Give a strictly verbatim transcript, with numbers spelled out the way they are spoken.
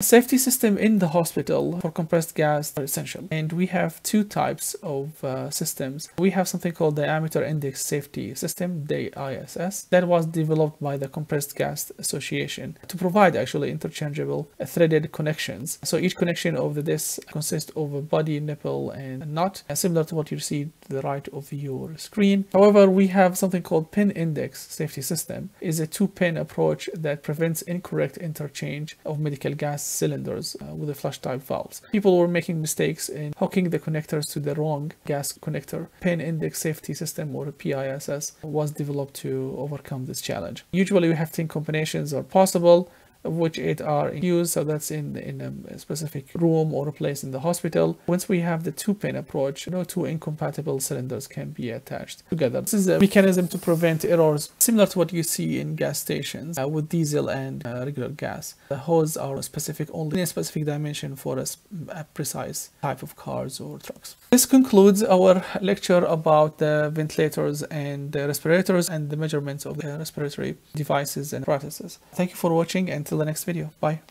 Safety system in the hospital for compressed gas are essential, and we have two types of uh, systems. We have something called the Diameter Index Safety System, D I S S, that was developed by the Compressed Gas Association to provide actually interchangeable uh, threaded connections. So each connection of the disc consists of a body, nipple, and a nut, uh, similar to what you see to the right of your screen. However, we have something called Pin Index Safety System. It's a two-pin approach that prevents incorrect interchange of medical gas cylinders uh, with the flush type valves. People were making mistakes in hooking the connectors to the wrong gas connector. Pin Index Safety System, or P I S S, was developed to overcome this challenge. Usually we have ten combinations are possible, of which eight are in use, so that's in, in a specific room or a place in the hospital. Once we have the two-pin approach, no two incompatible cylinders can be attached together. This is a mechanism to prevent errors similar to what you see in gas stations uh, with diesel and uh, regular gas. The hoses are specific only in a specific dimension for a, a precise type of cars or trucks. This concludes our lecture about the ventilators and the respirators and the measurements of the respiratory devices and practices. Thank you for watching, and until the next video. Bye.